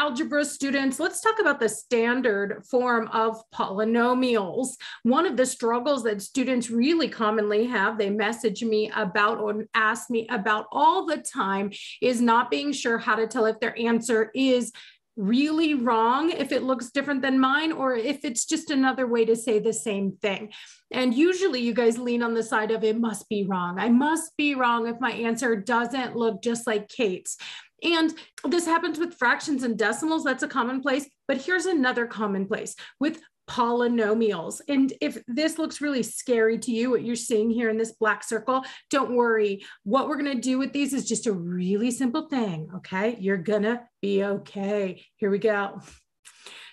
algebra students, let's talk about the standard form of polynomials. One of the struggles that students really commonly have, they message me about or ask me about all the time, is not being sure how to tell if their answer is really wrong, if it looks different than mine, or if it's just another way to say the same thing. And usually you guys lean on the side of it must be wrong. I must be wrong if my answer doesn't look just like Kate's. And this happens with fractions and decimals. That's a common place. But here's another common place with polynomials. And if this looks really scary to you, what you're seeing here in this black circle, don't worry. What we're going to do with these is just a really simple thing. Okay. You're going to be okay. Here we go.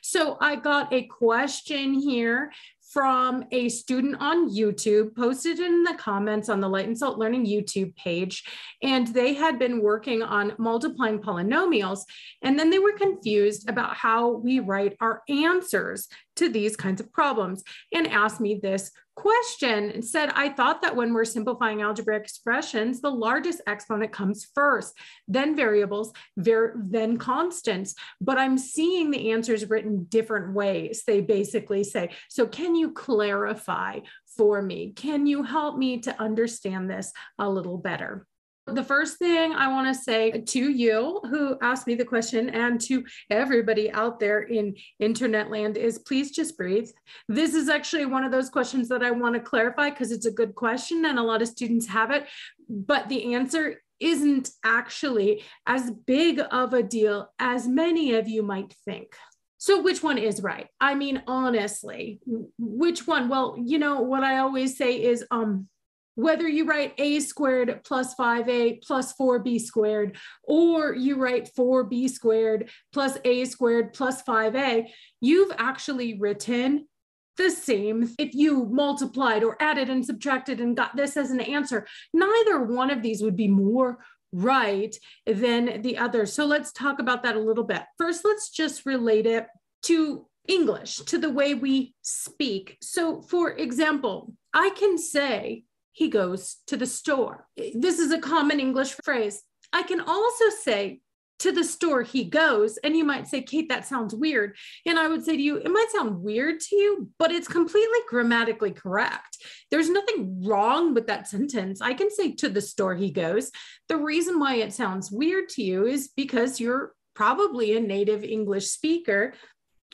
So I got a question here from a student on YouTube, posted in the comments on the Light and Salt Learning YouTube page. And they had been working on multiplying polynomials. And then they were confused about how we write our answers to these kinds of problems, and asked me this question and said, I thought that when we're simplifying algebraic expressions, the largest exponent comes first, then variables, then constants, but I'm seeing the answers written different ways. They basically say, so can you clarify for me? Can you help me to understand this a little better? The first thing I want to say to you who asked me the question, and to everybody out there in internet land, is please just breathe. This is actually one of those questions that I want to clarify because it's a good question and a lot of students have it, but the answer isn't actually as big of a deal as many of you might think. So which one is right? I mean, honestly, which one? Well, you know, what I always say is, whether you write a squared plus 5a plus 4b squared, or you write 4b squared plus a squared plus 5a, you've actually written the same. If you multiplied or added and subtracted and got this as an answer, neither one of these would be more right than the other. So let's talk about that a little bit. First, let's just relate it to English, to the way we speak. So for example, I can say, he goes to the store. This is a common English phrase. I can also say, to the store he goes, and you might say, Kate, that sounds weird. And I would say to you, it might sound weird to you, but it's completely grammatically correct. There's nothing wrong with that sentence. I can say, to the store he goes. The reason why it sounds weird to you is because you're probably a native English speaker,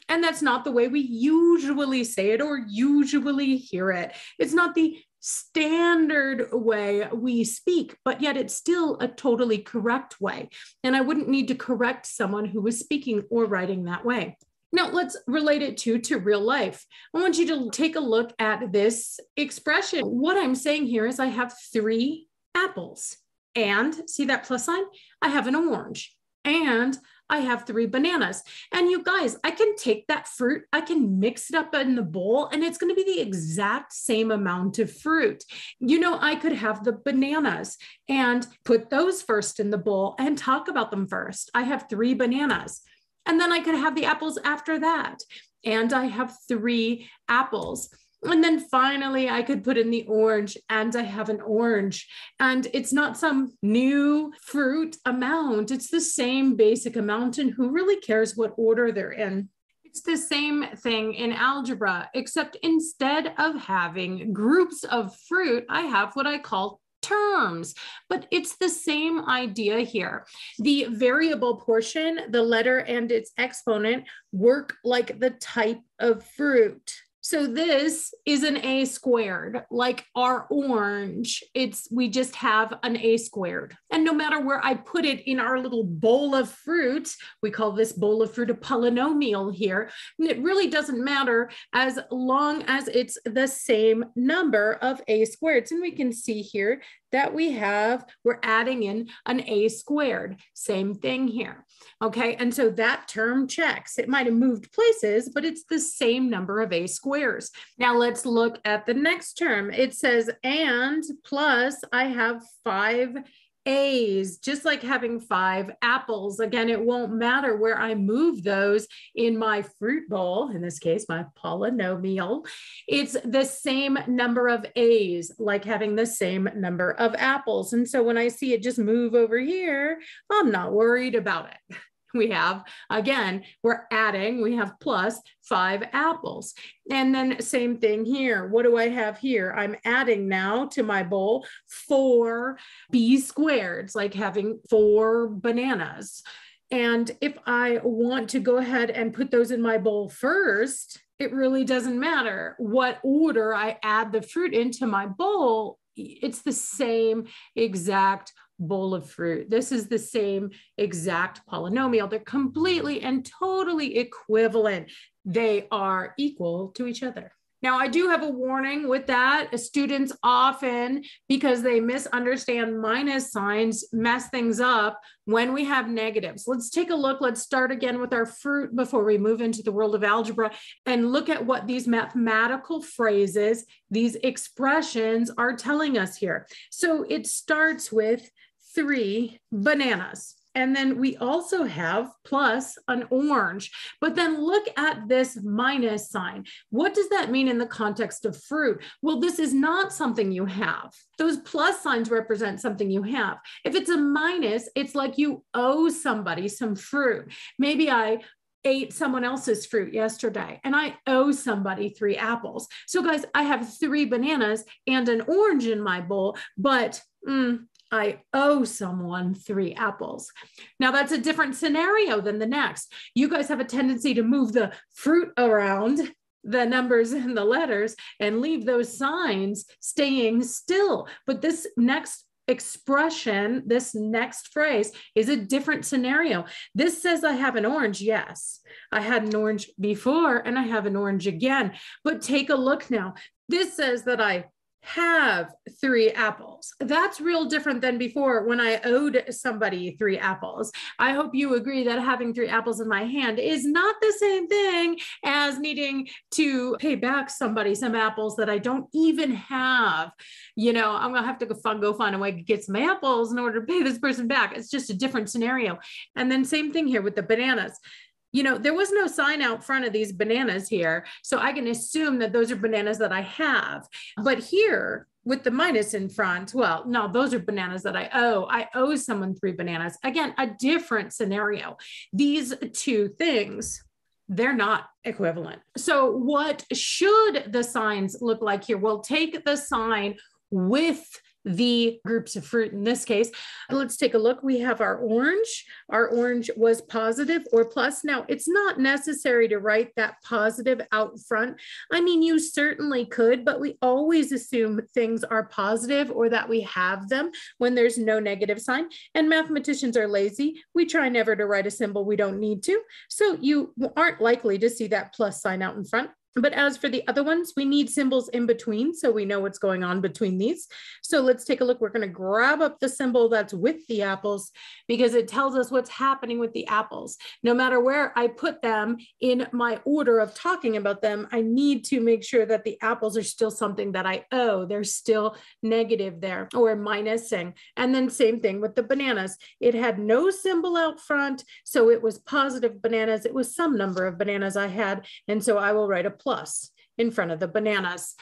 and that's not the way we usually say it or usually hear it. It's not the standard way we speak, but yet it's still a totally correct way. And I wouldn't need to correct someone who was speaking or writing that way. Now let's relate it to real life. I want you to take a look at this expression. What I'm saying here is I have 3 apples, and see that plus sign? I have an orange, and I have 3 bananas. And you guys, I can take that fruit, I can mix it up in the bowl, and it's going to be the exact same amount of fruit. You know, I could have the bananas and put those first in the bowl and talk about them first. I have 3 bananas. And then I could have the apples after that. And I have 3 apples. And then finally, I could put in the orange, and I have an orange. And it's not some new fruit amount. It's the same basic amount, and who really cares what order they're in? It's the same thing in algebra, except instead of having groups of fruit, I have what I call terms, but it's the same idea here. The variable portion, the letter and its exponent, work like the type of fruit. So this is an a squared, like our orange. We just have an a squared. And no matter where I put it in our little bowl of fruit, we call this bowl of fruit a polynomial here. And it really doesn't matter as long as it's the same number of a squareds. And we can see here that we're adding in an a squared, same thing here. Okay, and so that term checks. It might've moved places, but it's the same number of a squares. Now let's look at the next term. It says, and plus I have 5 A's, just like having 5 apples. Again, it won't matter where I move those in my fruit bowl, in this case, my polynomial. It's the same number of A's, like having the same number of apples. And so when I see it just move over here, I'm not worried about it. we have, again, we're adding, we have plus 5 apples. And then same thing here. What do I have here? I'm adding now to my bowl 4 b squareds, like having 4 bananas. And if I want to go ahead and put those in my bowl first, it really doesn't matter what order I add the fruit into my bowl. It's the same exact bowl of fruit. This is the same exact polynomial. They're completely and totally equivalent. They are equal to each other. Now, I do have a warning with that. Students often, because they misunderstand minus signs, mess things up when we have negatives. Let's take a look. Let's start again with our fruit before we move into the world of algebra and look at what these mathematical phrases, these expressions are telling us here. So it starts with 3 bananas. And then we also have plus an orange, but then look at this minus sign. What does that mean in the context of fruit? Well, this is not something you have. Those plus signs represent something you have. If it's a minus, it's like you owe somebody some fruit. Maybe I ate someone else's fruit yesterday and I owe somebody 3 apples. So guys, I have 3 bananas and an orange in my bowl, but I owe someone 3 apples. Now that's a different scenario than the next. You guys have a tendency to move the fruit around, the numbers and the letters, and leave those signs staying still. But this next expression, this next phrase is a different scenario. This says I have an orange. Yes, I had an orange before and I have an orange again. But take a look now. This says that I have 3 apples. That's real different than before when I owed somebody 3 apples. I hope you agree that having 3 apples in my hand is not the same thing as needing to pay back somebody some apples that I don't even have. You know, I'm going to have to go find a way to get some apples in order to pay this person back. It's just a different scenario. And then same thing here with the bananas. You know, there was no sign out front of these bananas here. So I can assume that those are bananas that I have. But here with the minus in front, well, no, those are bananas that I owe. I owe someone 3 bananas. Again, a different scenario. These two things, they're not equivalent. So what should the signs look like here? Well, take the sign with the groups of fruit in this case. Let's take a look. We have our orange. Our orange was positive or plus. Now, it's not necessary to write that positive out front. I mean, you certainly could, but we always assume things are positive or that we have them when there's no negative sign. And mathematicians are lazy. We try never to write a symbol we don't need to. So you aren't likely to see that plus sign out in front. But as for the other ones, we need symbols in between so we know what's going on between these. So let's take a look. We're going to grab up the symbol that's with the apples because it tells us what's happening with the apples. No matter where I put them in my order of talking about them, I need to make sure that the apples are still something that I owe. They're still negative there or minusing. And then same thing with the bananas. It had no symbol out front, so it was positive bananas. It was some number of bananas I had, and so I will write a plus in front of the bananas.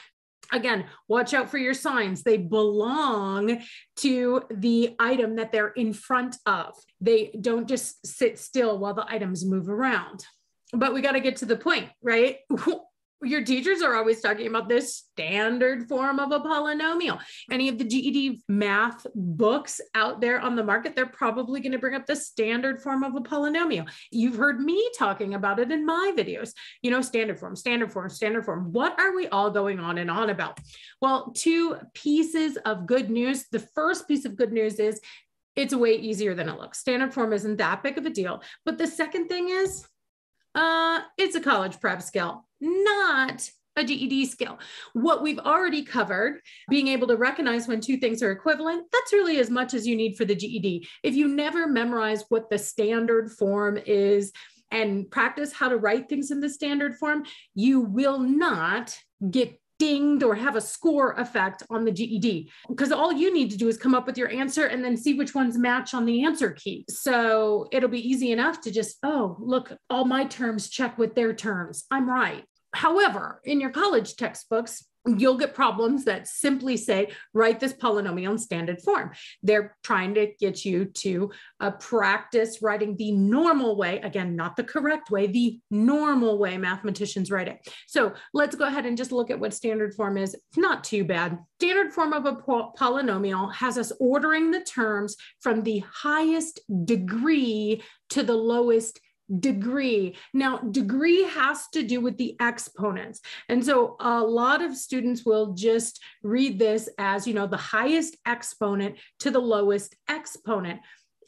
Again, watch out for your signs. They belong to the item that they're in front of. They don't just sit still while the items move around. But we got to get to the point, right? Your teachers are always talking about this standard form of a polynomial. Any of the GED math books out there on the market, they're probably going to bring up the standard form of a polynomial. You've heard me talking about it in my videos. You know, standard form, standard form, standard form. What are we all going on and on about? Well, 2 pieces of good news. The first piece of good news is it's way easier than it looks. Standard form isn't that big of a deal. But the second thing is, it's a college prep skill, not a GED skill. What we've already covered, being able to recognize when 2 things are equivalent, that's really as much as you need for the GED. If you never memorize what the standard form is and practice how to write things in the standard form, you will not get dinged or have a score effect on the GED, because all you need to do is come up with your answer and then see which ones match on the answer key. So it'll be easy enough to just, oh, look, all my terms check with their terms. I'm right. However, in your college textbooks, you'll get problems that simply say, write this polynomial in standard form. They're trying to get you to practice writing the normal way, again, not the correct way, the normal way mathematicians write it. So let's go ahead and just look at what standard form is. It's not too bad. Standard form of a polynomial has us ordering the terms from the highest degree to the lowest degree. Now, degree has to do with the exponents. And so a lot of students will just read this as, you know, the highest exponent to the lowest exponent.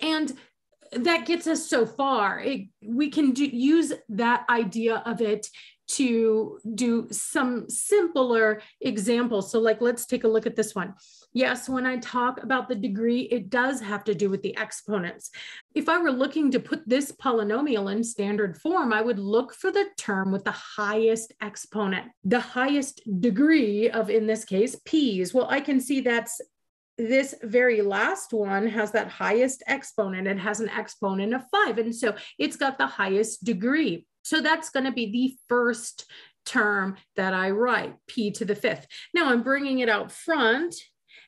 And that gets us so far. We can use that idea of it to do some simpler examples. So like, let's take a look at this one. Yes, when I talk about the degree, it does have to do with the exponents. If I were looking to put this polynomial in standard form, I would look for the term with the highest exponent, the highest degree of, in this case, p's. Well, I can see that's this very last one has that highest exponent. It has an exponent of 5. And so it's got the highest degree. So that's going to be the first term that I write, p to the 5th. Now I'm bringing it out front.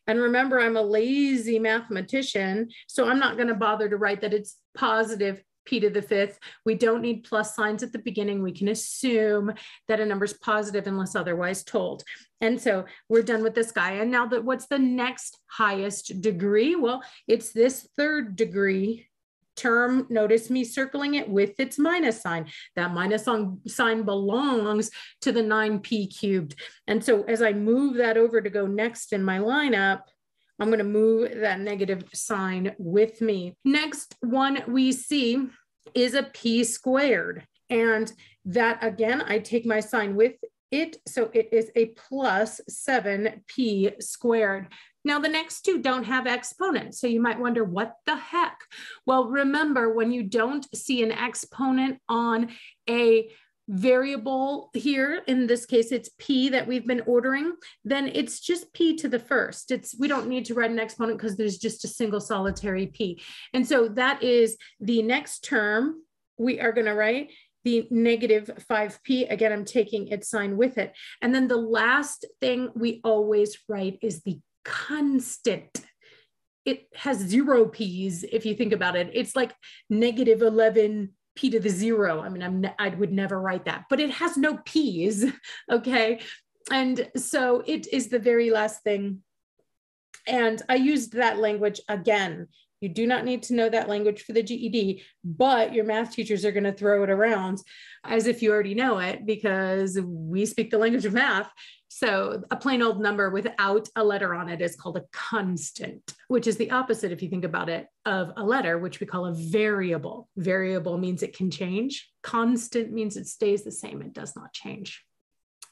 And remember, I'm a lazy mathematician, so I'm not going to bother to write that it's positive p to the 5th. We don't need plus signs at the beginning. We can assume that a number is positive unless otherwise told. And so we're done with this guy. And now what's the next highest degree? Well, it's this third degree term. Notice me circling it with its minus sign. That minus sign belongs to the 9p cubed. And so as I move that over to go next in my lineup, I'm going to move that negative sign with me. Next one we see is a p squared. And that, again, I take my sign with it. So it is a plus 7p squared. Now, the next two don't have exponents, so you might wonder, what the heck? Well, remember, when you don't see an exponent on a variable here, in this case, it's p that we've been ordering, then it's just p to the 1st. We don't need to write an exponent because there's just a single solitary p. And so that is the next term we are going to write, the negative 5p. Again, I'm taking its sign with it. And then the last thing we always write is the constant. It has 0 p's. If you think about it, it's like negative 11 p to the 0. I mean, I would never write that, but it has no p's. Okay. And so it is the very last thing. And I used that language again. You do not need to know that language for the GED, but your math teachers are going to throw it around as if you already know it, because we speak the language of math. So a plain old number without a letter on it is called a constant, which is the opposite, if you think about it, of a letter, which we call a variable. Variable means it can change. Constant means it stays the same. It does not change.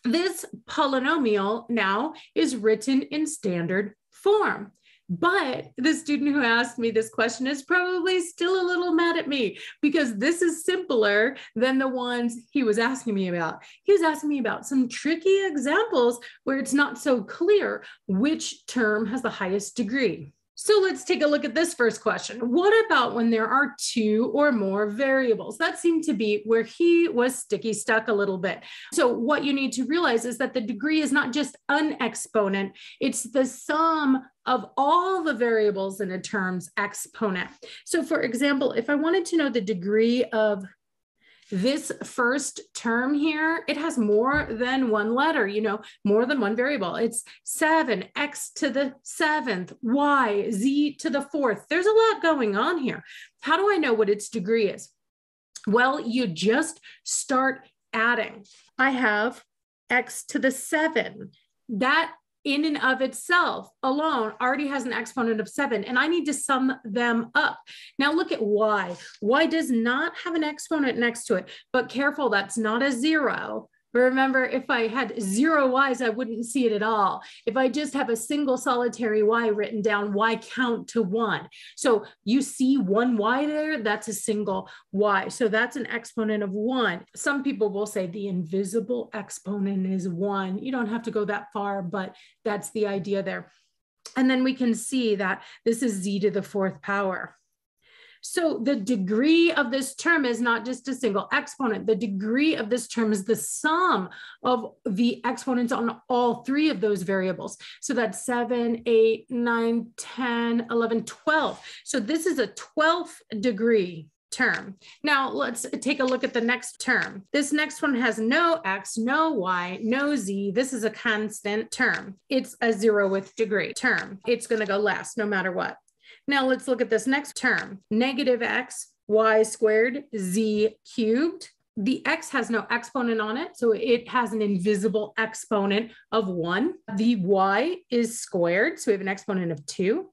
This polynomial now is written in standard form. But the student who asked me this question is probably still a little mad at me, because this is simpler than the ones he was asking me about. He was asking me about some tricky examples where it's not so clear which term has the highest degree. So let's take a look at this first question. What about when there are 2 or more variables? That seemed to be where he was stuck a little bit. So what you need to realize is that the degree is not just an exponent, it's the sum of all the variables in a term's exponent. So for example, if I wanted to know the degree of this first term here, it has more than one letter, you know, more than one variable. It's 7, x to the 7th, y, z to the 4th. There's a lot going on here. How do I know what its degree is? Well, you just start adding. I have x to the 7. That in and of itself alone already has an exponent of 7, and I need to sum them up. Now look at y. Y does not have an exponent next to it, but careful, that's not a 0. Remember, if I had 0 y's, I wouldn't see it at all. If I just have a single solitary y written down, y count to 1. So you see 1 y there, that's a single y. So that's an exponent of 1. Some people will say the invisible exponent is 1. You don't have to go that far, but that's the idea there. And then we can see that this is z to the 4th power. So the degree of this term is not just a single exponent. The degree of this term is the sum of the exponents on all three of those variables. So that's 7, 8, 9, 10, 11, 12. So this is a 12th degree term. Now let's take a look at the next term. This next one has no X, no Y, no Z. This is a constant term. It's a 0th degree term. It's going to go last no matter what. Now let's look at this next term. Negative X, Y squared, Z cubed. The X has no exponent on it, so it has an invisible exponent of 1. The Y is squared, so we have an exponent of 2.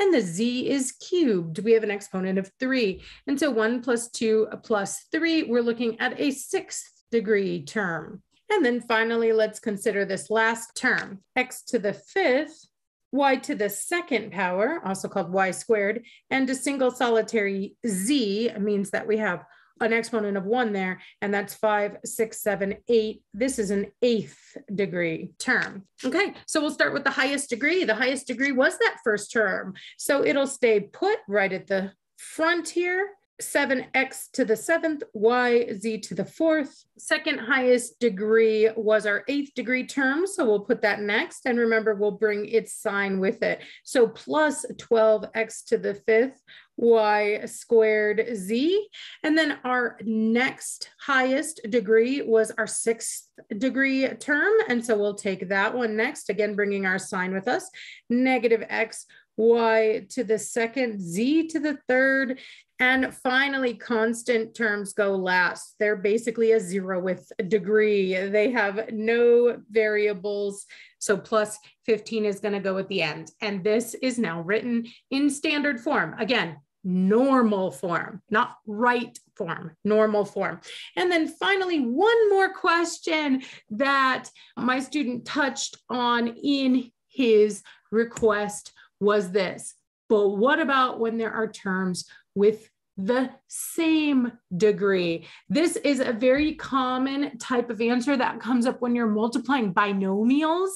And the Z is cubed. We have an exponent of 3. And so 1 plus 2 plus 3, we're looking at a 6th degree term. And then finally, let's consider this last term. X to the 5th, Y to the 2nd power, also called Y squared, and a single solitary Z means that we have an exponent of 1 there, and that's 5, 6, 7, 8. This is an 8th degree term. Okay, so we'll start with the highest degree. The highest degree was that first term. So it'll stay put right at the front here. 7x to the 7th, y, z to the 4th. Second highest degree was our 8th degree term, so we'll put that next. And remember, we'll bring its sign with it. So plus 12x to the 5th, y squared, z. And then our next highest degree was our 6th degree term. And so we'll take that one next, again, bringing our sign with us. Negative x, y to the 2nd, z to the 3rd. And finally, constant terms go last. They're basically a 0th degree. They have no variables. So plus 15 is going to go at the end. And this is now written in standard form. Again, normal form, not right form, normal form. And then finally, one more question that my student touched on in his request was this. But what about when there are terms with the same degree? This is a very common type of answer that comes up when you're multiplying binomials.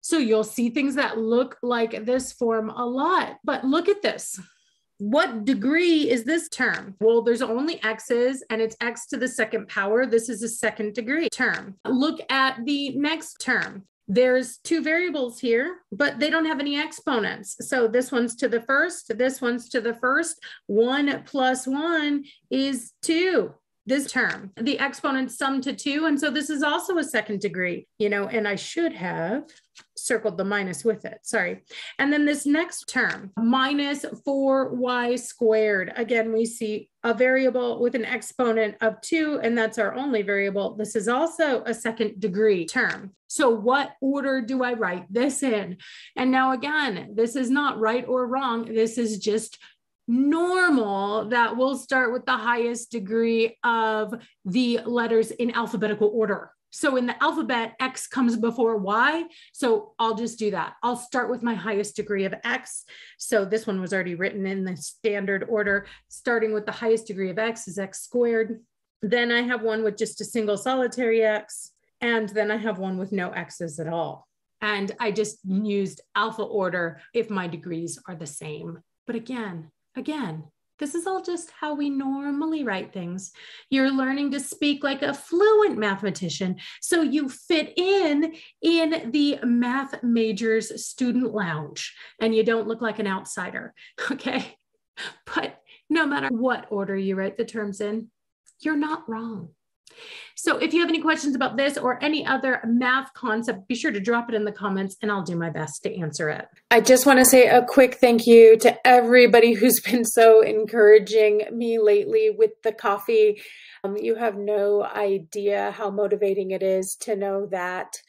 So you'll see things that look like this form a lot, but look at this. What degree is this term? Well, there's only x's and it's x to the 2nd power. This is a 2nd degree term. Look at the next term. There's two variables here, but they don't have any exponents. So this one's to the 1st, this one's to the 1st. 1 plus 1 is 2. This term, the exponents sum to 2. And so this is also a 2nd degree, you know, and I should have circled the minus with it. Sorry. And then this next term, minus 4y squared. Again, we see a variable with an exponent of 2, and that's our only variable. This is also a 2nd degree term. So what order do I write this in? And now again, this is not right or wrong. This is just normal that we'll start with the highest degree of the letters in alphabetical order. So in the alphabet, X comes before Y. So I'll just do that. I'll start with my highest degree of X. So this one was already written in the standard order. Starting with the highest degree of X is X squared. Then I have one with just a single solitary X. And then I have one with no X's at all. And I just used alpha order if my degrees are the same. But again, this is all just how we normally write things. You're learning to speak like a fluent mathematician, so you fit in the math major's student lounge, and you don't look like an outsider, okay? But no matter what order you write the terms in, you're not wrong. So if you have any questions about this or any other math concept, be sure to drop it in the comments and I'll do my best to answer it. I just want to say a quick thank you to everybody who's been so encouraging me lately with the coffee. You have no idea how motivating it is to know that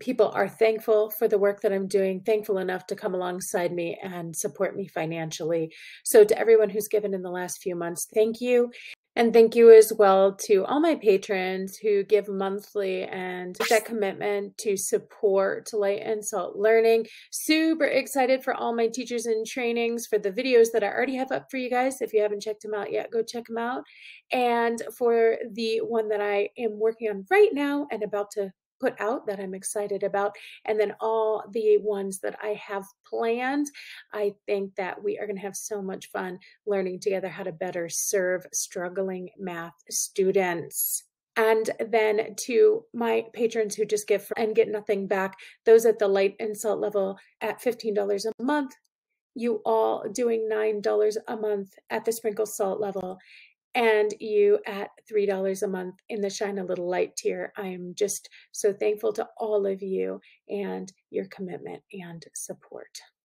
people are thankful for the work that I'm doing, thankful enough to come alongside me and support me financially. So to everyone who's given in the last few months, thank you. And thank you as well to all my patrons who give monthly and that commitment to support Light and Salt Learning. Super excited for all my teachers and trainings, for the videos that I already have up for you guys. If you haven't checked them out yet, go check them out. And for the one that I am working on right now and about to put out that I'm excited about, and then all the ones that I have planned. I think that we are going to have so much fun learning together how to better serve struggling math students. And then to my patrons who just give and get nothing back, those at the light and salt level at $15 a month, you all doing $9 a month at the sprinkle salt level, and you at $3 a month in the shine a little light tier. I am just so thankful to all of you and your commitment and support.